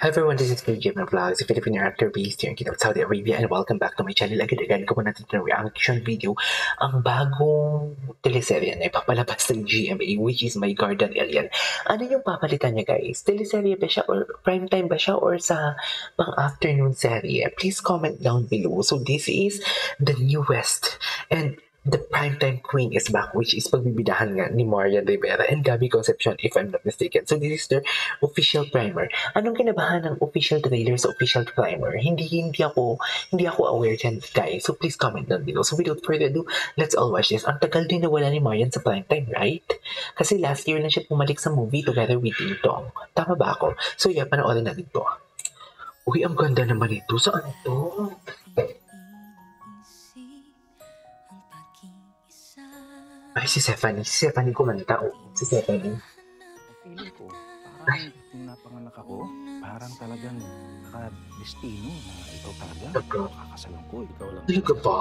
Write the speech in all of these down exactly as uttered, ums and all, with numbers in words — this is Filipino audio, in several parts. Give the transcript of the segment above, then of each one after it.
Hi everyone, this is K J Avelino Vlogs, a Filipino actor based here in Kingdom of Saudi Arabia, and welcome back to my channel. Agad-agad ko po natin na reaction video ang bagong teleserye na ipapalabas ng G M A, which is My Guardian Alien. Ano yung papalitan niya guys? Teleserye ba siya or primetime ba siya or sa pang-afternoon serye? Please comment down below. So this is the newest and the primetime queen is back, which is pagbibidahan nga ni Marian Rivera and Gabby Concepcion, if I'm not mistaken. So this is their official primer. Anong kinabahan ng official trailer sa official primer? Hindi, hindi ako, hindi ako aware dyan, guys. So please comment down below. So without further ado, let's all watch this. Ang tagal din nawala ni Marian sa primetime, right? Kasi last year lang siya pumalik sa movie together with Ding Dong. Tama ba ako? So yeah, panoorin natin to. Uy, ang ganda naman ito. Saan to? Ay, si Stephanie. Si Stephanie kumanta. Oh. Si Stephanie. Feeling ko, parang nung napanganak ako, parang talagang nakadestino na ikaw talaga. Nakakasalang ko, ikaw lang. Talaga ba?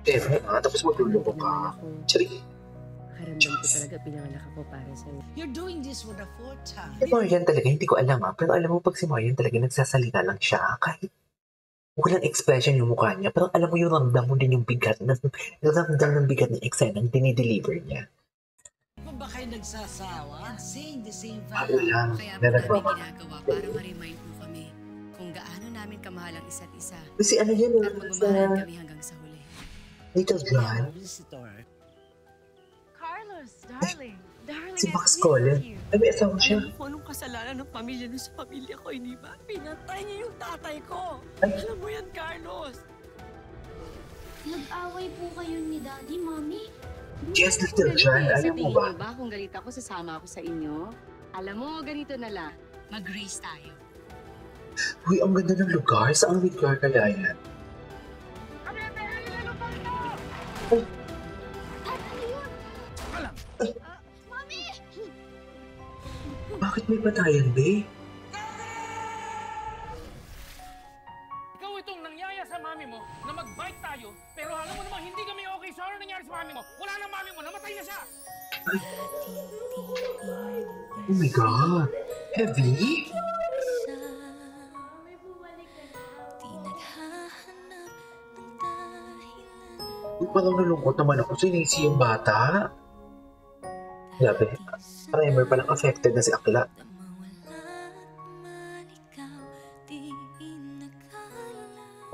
Teka, ah, tapos magluluko ka. Chari. Haramdam ko talaga pinanganak ako para sa'yo. You're doing this for the fourth time. Si Marian talaga, hindi ko alam ah. Pero alam mo, pag si Marian talaga, nagsasalita lang siya. Kahit walang expression yung mukha niya, pero alam mo yung ramdam mo din yung bigat, ramdam ng bigat ng eksena ang dinideliver niya. Kung ba kayo nagsasawa? Saying the same value. Wala. Kaya po namin ginagawa para ma-remind mo kami kung gaano namin kamahal ang isa't isa. Kasi ano yan? At magmamahalan kami hanggang sa huli. Little John. Carlos, darling. Si Max Collins. Ay, may asawa siya. Alam ko anong kasalanan ng pamilya nung sa pamilya ko, hindi ba? Pinatay niya yung tatay ko. Ay. Alam mo yan, Carlos. Nag-away po kayo ni Daddy, Mommy? Yes, Little John. Alam mo ba? Sabihin mo ba kung galit ako, sasama ako sa inyo? Alam mo, ganito na lang. Mag-race tayo. Uy, ang ganda ng lugar. Saan ang lugar kaya yan? Kami, meron yung lupang to! Oh. Ay, ano yun? Alam. Ay. Bakit may patayan, babe? Ikaw itong nangyaya sa mami mo na mag-bite tayo, pero alam mo naman hindi kami okay sa ano nangyari sa mami mo. Wala na mami mo, namatay na siya! Ay. Oh my God! Heavy? Uy, parang nalungkot naman ako. Sinisi yung bata. Grabe. Primer palang affected na si Akla.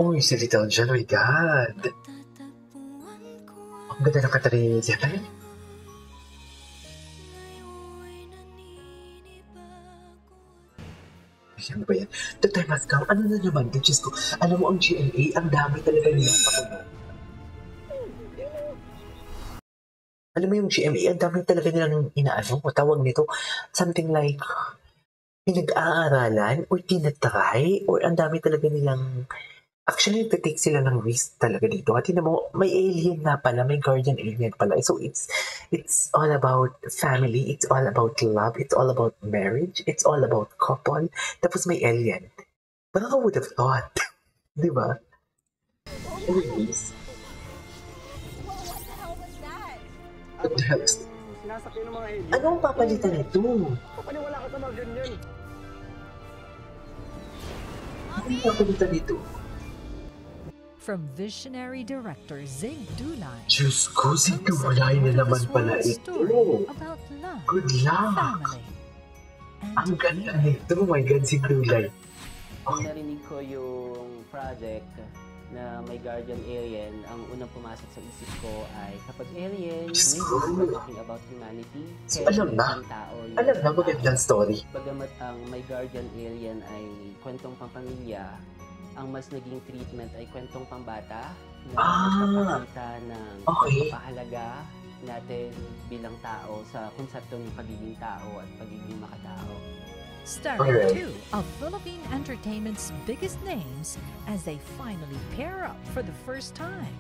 Uy, si Little John, my God! Ang ganda ng Catherine. Siya pa rin? Ayan ba yan? The time has come. Ano na naman? Diyos ko, alam mo ang G M A, ang dami talaga nilang pakunan. Alam mo yung G M A, ang dami talaga nilang inaano, tawag nito, something like pinag-aaralan or tinatry or ang dami talaga nilang, actually nagtitake sila ng risk talaga dito. At yun mo, may alien na pala, may guardian alien pala. So it's, it's all about family, it's all about love, it's all about marriage, it's all about couple, tapos may alien. But I would have thought, di ba? Always. What the hell is that? Anong papalitan nito? Papaliwala ka sa mga ganyan. Anong papalitan nito? From visionary director Zig Dulay. Diyos ko, Zig Dulay na naman pala ito. Good luck! Ang ganda nito. Oh my God, Zig Dulay. Narinig ko yung project na may guardian alien, ang unang pumasok sa isip ko ay kapag alien, may we're talking about humanity. So, alam na, tao, alam na magandang story. Bagamat ang may guardian alien ay kwentong pampamilya, ang mas naging treatment ay kwentong pambata na nagpapakita ah, ng okay. Pagpapahalaga natin bilang tao sa konseptong pagiging tao at pagiging makatao. Starring right. Two of Philippine entertainment's biggest names as they finally pair up for the first time.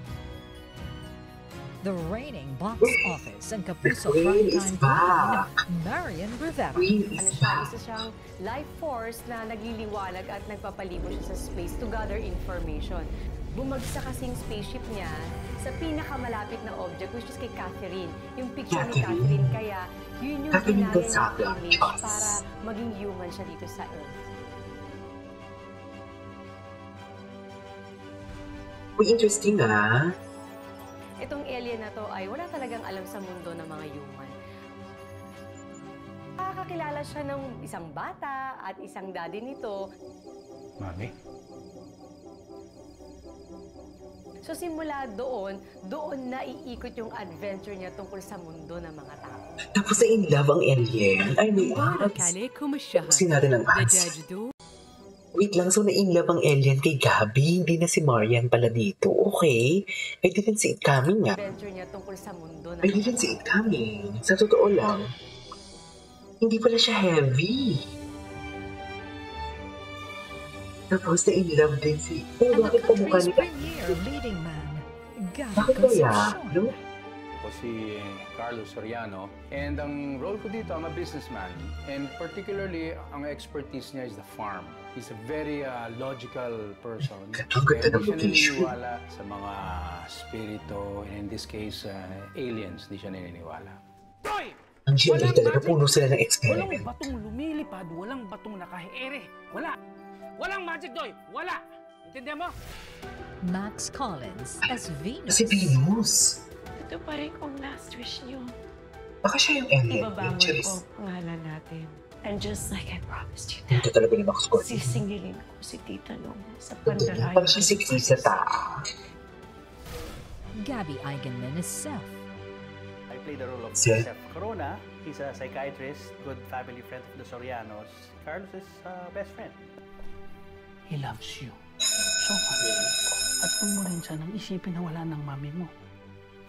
The reigning box office and Kapuso primetime queen, Marian Rivera. Ano siya, isa siyang life force na nagliliwanag at nagpapalibot siya sa space to gather information. bumagsak kasing spaceship niya sa pinakamalapit na object, which is kay Catherine. Yung picture Catherine. ni Catherine, kaya yun yung ginaya ng image para maging human siya dito sa Earth. Uy, interesting ah. Itong alien na to ay wala talagang alam sa mundo ng mga human. Nakakakilala siya ng isang bata at isang daddy nito. Mami? So simula doon, doon na iikot yung adventure niya tungkol sa mundo ng mga tao. Tapos ay in love ang alien. I mean, tapusin natin ang ads. Wait lang, so na-in love ang alien kay Gabby, hindi na si Marian pala dito. Okay, I didn't see it coming nga. Adventure niya tungkol sa mundo ng I didn't see it coming. Sa totoo lang, hindi pala siya heavy. Tapos na-in love din si... Eh, bakit po mukha niya? Bakit po ya? Ano? Ako si Carlos Soriano, and ang role ko dito, I'm a businessman. And particularly, ang expertise niya is the farm. He's a very uh, logical person. Hindi siya naniniwala sa mga spirito, and in this case, uh, aliens, hindi siya naniniwala. Boy! Ang G M A talaga puno sila ng experiment. Walang batong lumilipad, walang batong nakahere. Wala! Walang magic, Doy! Wala! Intindihan mo? Max Collins as Venus. Si Venus! Ito pa rin kung last wish niyo. Baka siya yung alien. Ibabangon ko ang pangalan natin. And just like I promised you that, sisingilin ko si Tita Long sa pandaraya. Parang siya si Tita Ta. Gabby Eigenmann is Seth. I play the role of Seth Corona. He's a psychiatrist, good family friend of the Sorianos. Carlos is uh, best friend. He loves you. So much. At kung mo rin siya nang isipin na wala ng mami mo,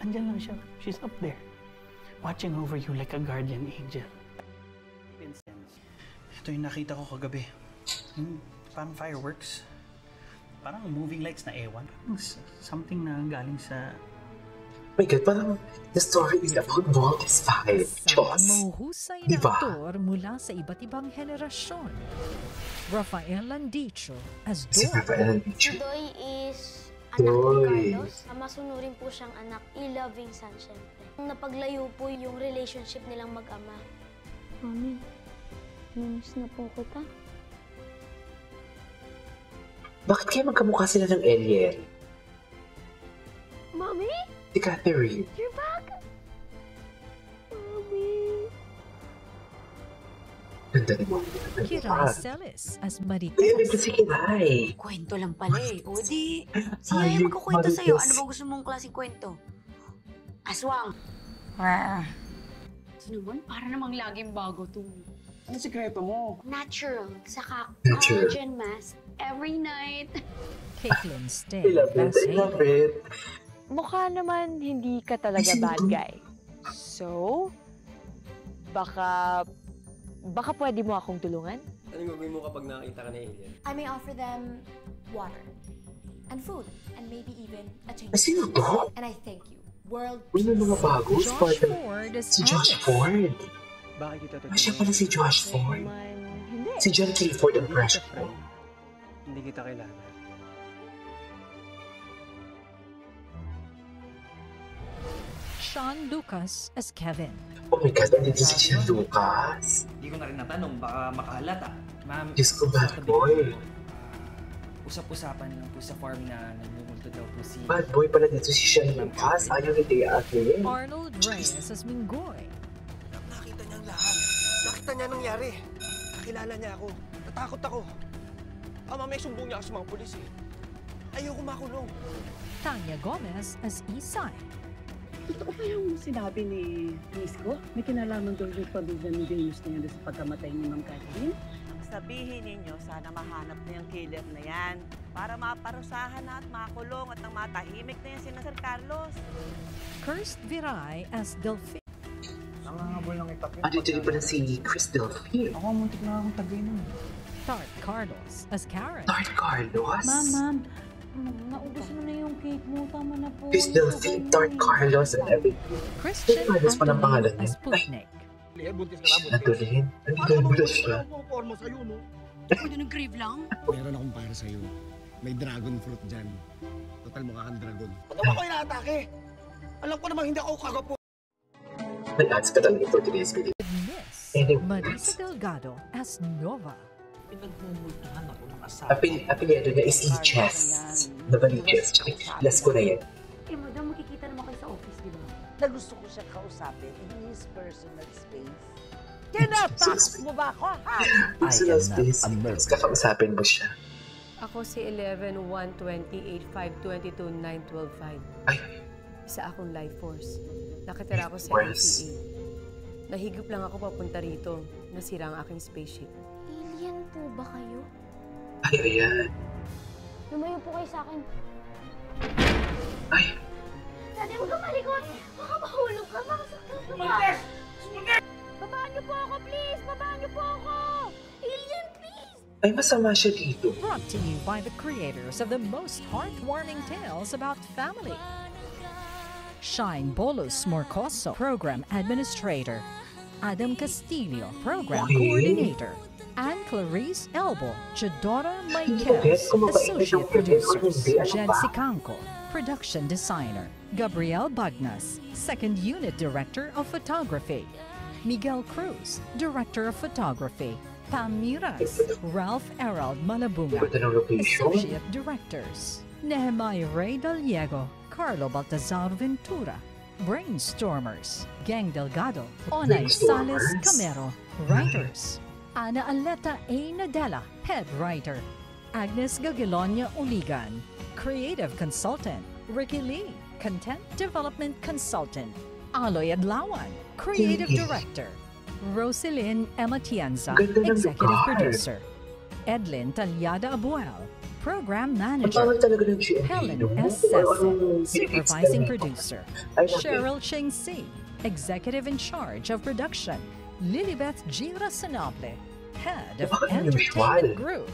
andyan lang siya. She's up there, watching over you like a guardian angel. Ito yung nakita ko kagabi. Hmm, parang fireworks. Parang moving lights na ewan. Parang something na galing sa... Oh my God, parang the story is about Voltes five. Diyos! Diba? Mula sa iba't ibang henerasyon. Rafael Landicho as Doy. Si Rafael Landicho. Si Doy is anak ni Carlos. Masunurin po siyang anak. I-loving son, syempre. Napaglayo po yung relationship nilang mag-ama. Amen. Namiss na po ko ta. Bakit kaya magkamukha sila ng alien? Mommy? Si Catherine. You're back! Mommy! Ganda ni Mommy. Kiray Celis as Marites. Ayun, ito si Kiray. Kwento lang pala eh. O di, siya yung magkukwento sa'yo. Ano ba gusto mong klaseng kwento? Aswang! Rawr! Ano naman? Para namang laging bago to. Ano sikreto mo? Natural, saka collagen mask every night. Caitlin Stay. I love it, I love it. Mukha naman hindi ka talaga bad guy. So, baka, baka pwede mo akong tulungan? Anong gagawin mo kapag nakakita ka na alien? I may offer them water and food and maybe even a change. Sino ba? And I thank you. World peace. Ano mga bago? Josh Ford is Si Josh Ford. Ah, siya pala si Josh Ford. Si John K. Ford ang crush ko. Hindi kita kailangan. Sean Lucas as Kevin. Oh my God, nandito si Sean Lucas. Hindi ko na rin natanong, baka makahalata. Ma'am, Diyos ko, bad boy. Usap-usapan lang po sa farm na nagmumulto daw po si... Bad boy pala dito si Sean Lucas. Ayaw ni Day Atlin. Arnold Reyes as Mingoy. Nakita niya nangyari. Nakilala niya ako. Natakot ako. Ama, may sumbong niya sa mga pulis eh. Ayoko makulong. Tanya Gomez as Isay. Totoo ba yung sinabi ni Miss ko? May kinalaman doon yung pamilya ni Venus na yun sa pagkamatay ni Ma'am Catherine? Ang sabihin ninyo, sana mahanap na yung killer na yan para maparusahan na at makulong at nang matahimik na yan si Sir Carlos. Kirst Viray as Delphine. Andito din pala si Chris Delphine. Ako muntik na akong tagay nun. Tart Carlos as Karen. Tart Carlos? Ma'am, ma'am. Naubos mo na yung cake mo. Tama na po. Chris Delphine, Tart Carlos, and everything. Christian Anthony as Putnik. Ay, natuloyin. Ano yung bulas siya? Ano yung grave lang? Meron akong para sa'yo. May dragon fruit dyan. Total mukha kang dragon. Ba't ako inaatake? Alam ko namang hindi ako kagapo. Well, that's the talent for today's video. Miss Marisa Delgado as Nova. Pinagmumultahan ako ng asawa. Apelyado niya is Lichess. Nabaliches. Las ko na yan. Eh, madam, makikita naman kayo sa office, di ba? Na gusto ko siya kausapin in his personal space. Kinapaks mo ba ako, ha? Personal space. Mas kakausapin mo siya. Ako si eleven one twenty-eight five twenty-two nine twelve five. Ay! Isa akong life force. Nakatira ako sa M C A. Nahigop lang ako papunta rito. Nasira ang aking spaceship. Alien po ba kayo? Ay, ayan. Lumayo po kayo sa akin. Ay! Dati mo ka malikot! Baka mahulog ka! Baka saktan ka ba? Sumagay! Sumagay! Babaan niyo po ako, please! Babaan niyo po ako! Alien! Ay, masama siya dito. Brought to you by the creators of the most heartwarming tales about family. Shine Bolos Morcoso, Program Administrator. Adam Castillo, Program okay. Coordinator. And Clarice Elbo, Chidora Michaelis, Associate Producers. Jen Sicanco, Production Designer. Gabrielle Bagnas, Second Unit Director of Photography. Miguel Cruz, Director of Photography. Pam Miras, Ralph Erald Malabunga, Associate Directors, Nehemiah Ray Daliego, Carlo Baltazar Ventura, Brainstormers, Gang Delgado, Onay Sales Camero, Writers, Ana Aleta A. Nadella, Head Writer, Agnes Gagilonia Uligan, Creative Consultant, Ricky Lee, Content Development Consultant, Aloy Adlawan, Creative Director, Roselyn Ematienza, Executive Producer. Edlyn Talyada Abuel, Program Manager. Helen S. Sesse, Supervising Producer. Cheryl Cheng Si, Executive in Charge of Production. Lilibeth G. Rasanable, Head of Entertainment Group.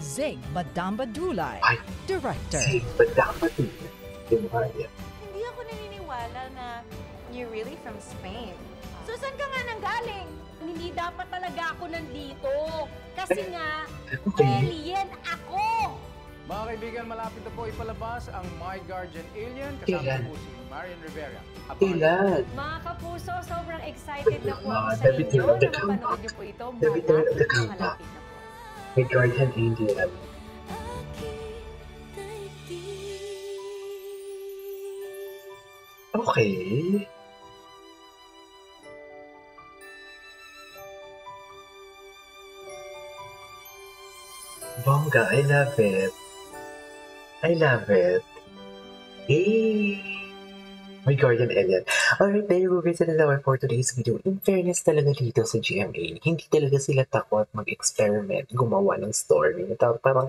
Zig Badamba Dulay, Director. Zig Badamba Dulay. Hindi ako naniniwala na you're really from Spain. So, saan ka nga nanggaling? Hindi dapat talaga ako nandito. Kasi nga, alien ako! Mga kaibigan, malapit na po ipalabas ang My Guardian Alien kasama po si Marian Rivera. Ilan? Mga kapuso, sobrang excited na po ako sa inyo na mapanood niyo po ito. Malapit na malapit na po. My Guardian Alien. Okay. Bongga, I love it. I love it. Hey! My Guardian Alien. Alright, there we visit na naman for today's video. In fairness talaga dito sa G M A, hindi talaga sila takot mag-experiment, gumawa ng story. Parang,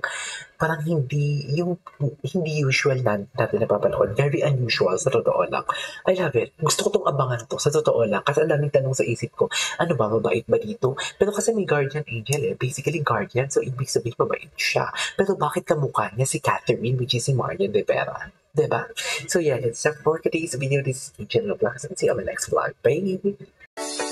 parang hindi, yung hindi usual na natin napapanood. Very unusual, sa totoo lang. I love it. Gusto ko itong abangan to, sa totoo lang. Kasi ang daming tanong sa isip ko, ano ba, mabait ba dito? Pero kasi may guardian angel eh. Basically guardian, so ibig sabihin mabait siya. Pero bakit kamukha niya si Catherine, which is si Marian Rivera? Diba? So yeah, that's it for today's video. This is K J Avelino Vlogs and see you on the next vlog. Bye!